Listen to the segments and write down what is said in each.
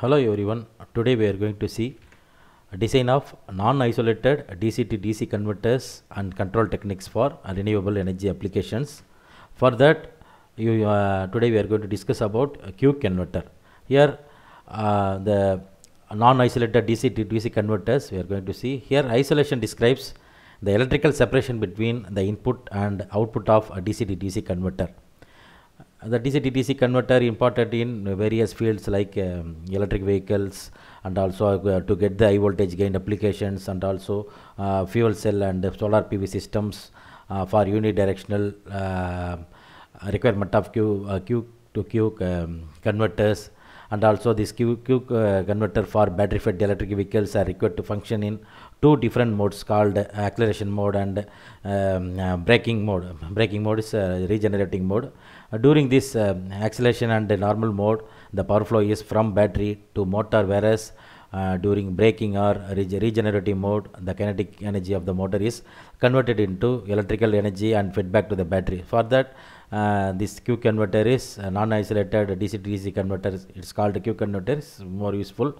Hello everyone, today we are going to see a design of non-isolated DC to DC converters and control techniques for renewable energy applications. For that, today we are going to discuss about a CUK converter. Here the non-isolated DC to DC converters we are going to see. Here isolation describes the electrical separation between the input and output of a DC to DC converter. The DC to DC converter important in various fields like electric vehicles and also to get the high voltage gain applications, and also fuel cell and solar PV systems for unidirectional requirement of Q to Q converters, and also this Q converter for battery fed electric vehicles are required to function in two different modes called acceleration mode and braking mode. Braking mode is regenerating mode. During this acceleration and normal mode, the power flow is from battery to motor, whereas during braking or regenerative mode, the kinetic energy of the motor is converted into electrical energy and fed back to the battery. For that, this Q converter is non-isolated DC to DC converter. It's called Q converter. It's more useful.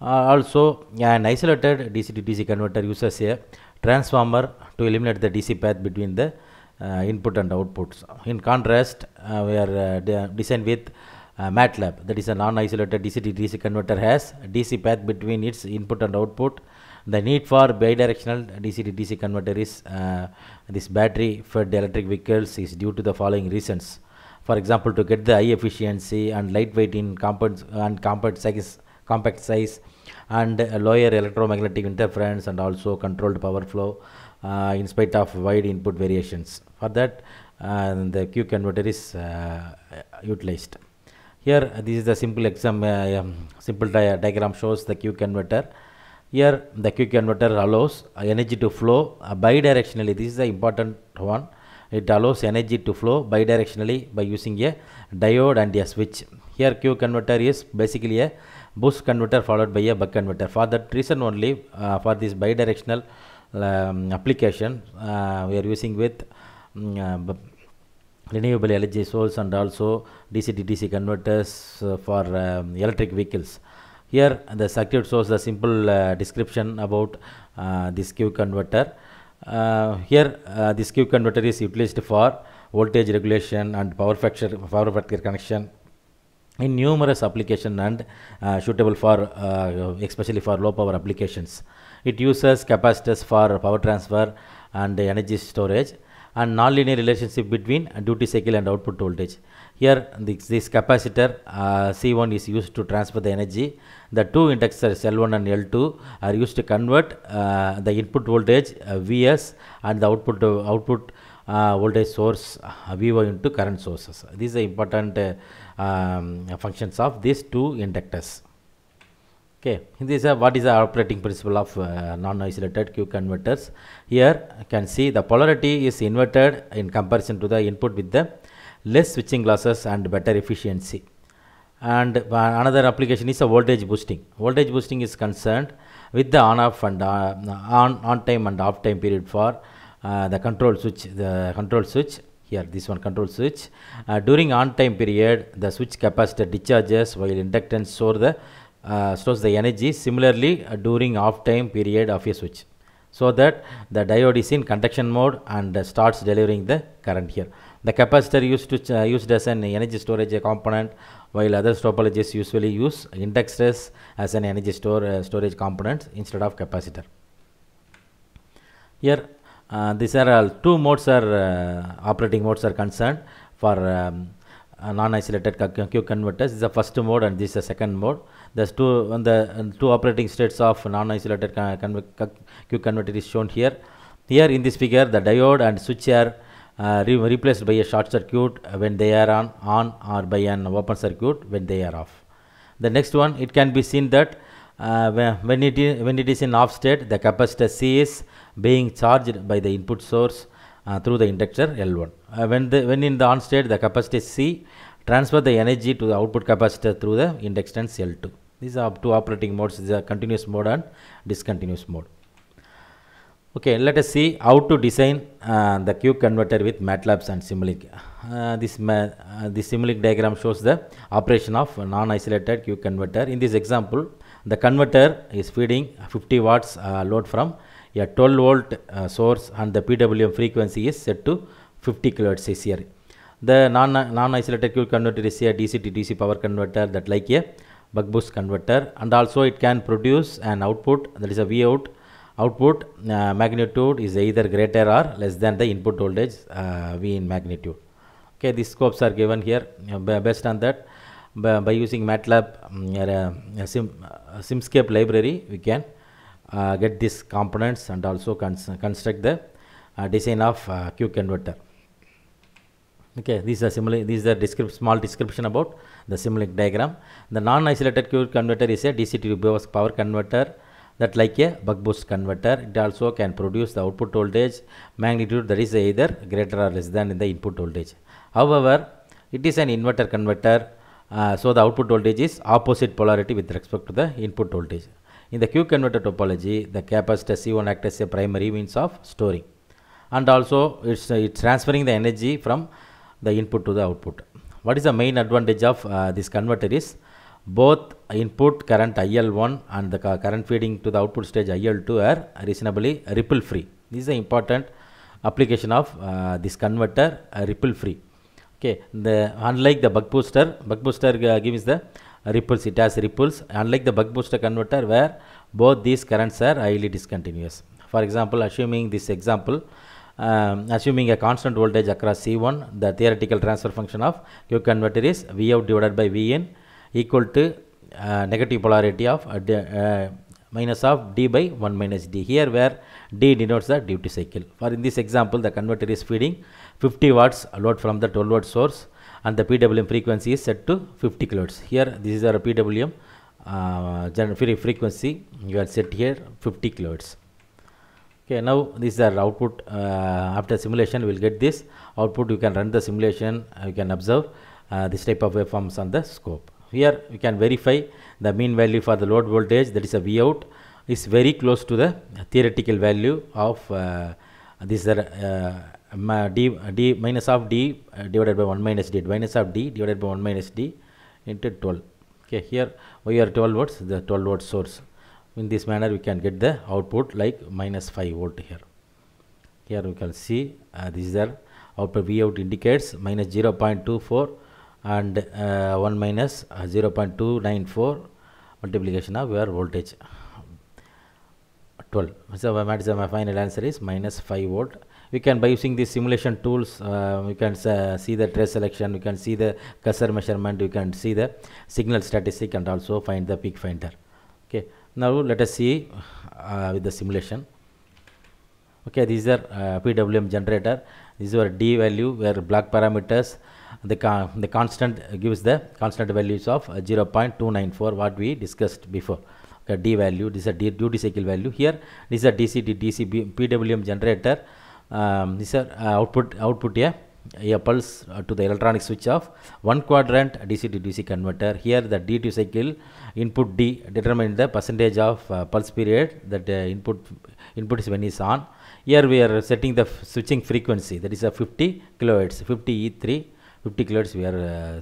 Also, an isolated DC to DC converter uses a transformer to eliminate the DC path between the input and outputs. In contrast, we are designed with MATLAB, that is a non-isolated DC to DC converter has DC path between its input and output. The need for bidirectional DC to DC converter is this battery fed electric vehicles is due to the following reasons. For example, to get the high efficiency and lightweight in compact size and lower electromagnetic interference, and also controlled power flow in spite of wide input variations. For that, the Q converter is utilized. Here, this is the simple exam. Simple diagram shows the Q converter. Here, the Q converter allows energy to flow bidirectionally. This is the important one. It allows energy to flow bidirectionally by using a diode and a switch. Here, Q converter is basically a boost converter followed by a buck converter. For that reason only, for this bidirectional application, we are using with renewable energy source and also DC to DC converters for electric vehicles. Here the circuit shows the simple description about this Q converter. Here this Q converter is utilized for voltage regulation and power factor connection in numerous applications, and suitable for especially for low power applications. It uses capacitors for power transfer and energy storage, and non-linear relationship between duty cycle and output voltage. Here this capacitor C1 is used to transfer the energy. The two inductors L1 and L2 are used to convert the input voltage Vs and the output voltage source Vo into current sources. These are important functions of these two inductors. Okay, this is what is the operating principle of non-isolated Q converters. Here you can see the polarity is inverted in comparison to the input, with the less switching losses and better efficiency. And another application is a voltage boosting. Voltage boosting is concerned with the on-off and on-time and off-time period for the control switch. Here this one control switch. During on-time period, the switch capacitor discharges while inductance stores the energy. Similarly, during off time period of a switch, so that the diode is in conduction mode and starts delivering the current. Here the capacitor used as an energy storage component, while other topologies usually use inductors as an energy storage component instead of capacitor. Here these are two modes are operating modes are concerned for non-isolated Q converters. This is the first mode and this is the second mode. There's two operating states of non-isolated Q converter is shown here. Here in this figure, the diode and switch are replaced by a short circuit when they are on or by an open circuit when they are off. The next one, it can be seen that when it is in off state, the capacitor C is being charged by the input source through the inductor L1. When in the on state, the capacitor C transfer the energy to the output capacitor through the inductance L2. These are two operating modes. These are continuous mode and discontinuous mode. Okay, let us see how to design the CUK converter with MATLAB and Simulink. This Simulink diagram shows the operation of non-isolated CUK converter. In this example, the converter is feeding 50 watts load from a 12 volt source, and the PWM frequency is set to 50 kilohertz is here. The non-isolated CUK converter is a DC to DC power converter, that like a buck boost converter, and also it can produce an output, that is a Vout. Output magnitude is either greater or less than the input voltage V in magnitude. Okay, these scopes are given here. Based on that, by using MATLAB Simscape library, we can get these components and also construct the design of CUK converter. Okay, these are small description about the Simulink diagram. The non-isolated CUK converter is a DC to power converter, that like a buck boost converter. It also can produce the output voltage magnitude that is either greater or less than the input voltage. However, it is an inverter converter, so the output voltage is opposite polarity with respect to the input voltage. In the CUK converter topology, the capacitor C1 acts as a primary means of storing, and also it's transferring the energy from the input to the output. What is the main advantage of this converter is both input current IL1 and the current feeding to the output stage IL2 are reasonably ripple free. This is an important application of this converter, ripple free. Okay, unlike the buck booster gives the ripples, it has ripples, unlike the buck booster converter where both these currents are highly discontinuous. For example, assuming a constant voltage across C1, the theoretical transfer function of CUK converter is Vout divided by Vin equal to negative polarity of minus of d by 1 minus d, here where d denotes the duty cycle. For in this example, the converter is feeding 50 watts load from the 12 watt source, and the PWM frequency is set to 50 kilohertz. Here this is our PWM frequency, you are set here 50 kilohertz. Okay, now this is our output. After simulation we will get this output. You can run the simulation, you can observe this type of waveforms on the scope. Here we can verify the mean value for the load voltage, that is a Vout, is very close to the theoretical value of this d minus of d divided by 1 minus d, minus of d divided by 1 minus d into 12. Okay, here we are 12 watts, the 12 watt source. In this manner we can get the output like minus 5 volt here. Here we can see this is our output. Vout indicates minus 0.24 and 1 minus 0.294 multiplication of your voltage 12. So my final answer is minus 5 volt. We can, by using these simulation tools, we can see the trace selection, we can see the cursor measurement, we can see the signal statistic, and also find the peak finder. Okay, now let us see with the simulation. Okay, these are PWM generator. These are D value where block parameters. The constant gives the constant values of 0.294, what we discussed before. Okay, D value, this is a duty cycle value. Here this is a DC to DC PWM generator. This is output a pulse to the electronic switch of one quadrant DC to DC converter. Here the duty cycle input D determines the percentage of pulse period that input is when is on. Here we are setting the switching frequency, that is a 50 kilohertz, 50E3. 50 kilohertz we are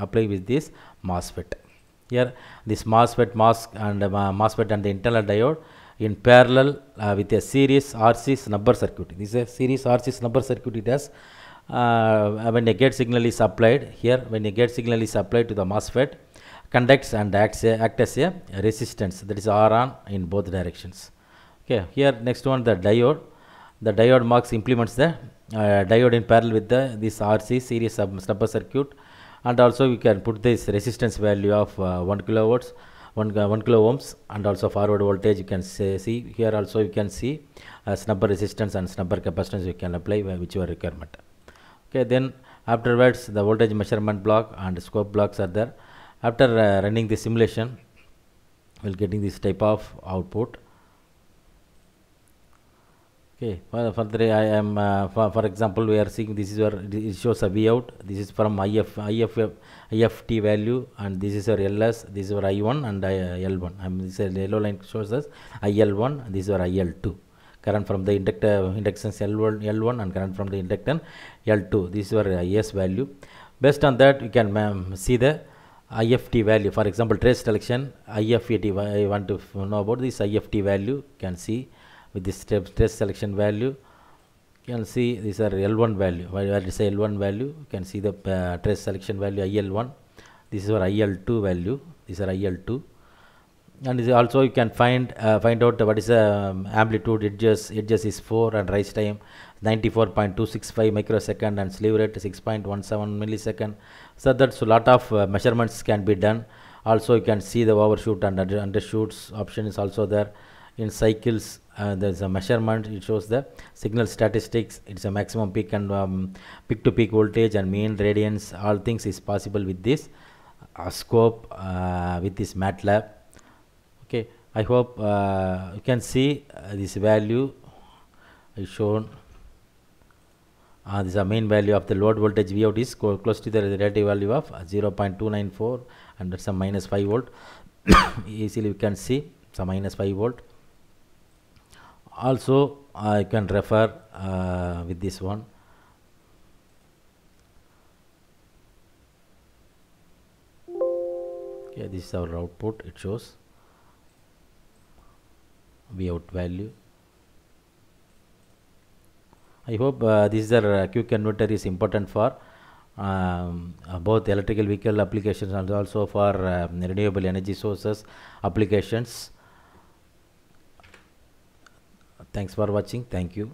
applying with this MOSFET. Here this MOSFET and the internal diode in parallel with a series RC snubber circuit. This is a series RC snubber circuit. It has when a gate signal is applied here, when a gate signal is applied to the MOSFET, conducts and acts as a resistance, that is R on in both directions. Okay, here next one the diode. The diode marks implements the diode in parallel with this RC series snubber circuit, and also we can put this resistance value of 1 kilo ohms, and also forward voltage you can see here. Also you can see snubber resistance and snubber capacitance you can apply whichever requirement. Okay, then afterwards the voltage measurement block and scope blocks are there. After running the simulation, we will getting this type of output. Okay, for example, we are seeing this is your, it shows a Vout. This is from IFT value, and this is your LS, this is your I1 and IL1. This yellow line shows us IL1, this is your IL2. current from the inductance L1 and current from the inductance L2. These were IS value. Based on that, you can see the IFT value. For example, trace selection IFET, I want to know about this IFT value. You can see with this trace selection value, you can see these are L1 value. While I say L1 value, you can see the trace selection value IL1. This is our IL2 value. These are IL2. And this also you can find out what is the amplitude. Edges is 4 and rise time 94.265 microsecond and sleeve rate 6.17 millisecond. So that's a lot of measurements can be done. Also you can see the overshoot and undershoots option is also there. In cycles there's a measurement. It shows the signal statistics. It's a maximum peak and peak to peak voltage and mean radiance. All things is possible with this scope, with this MATLAB. Okay, I hope you can see this value is shown. This is the main value of the load voltage. Vout is close to the relative value of 0.294 and that's a minus 5 volt. Easily you can see some minus 5 volt. Also I can refer with this one. Okay, this is our output. It shows Vout value. I hope this is our CUK converter is important for both electrical vehicle applications and also for renewable energy sources applications. Thanks for watching. Thank you.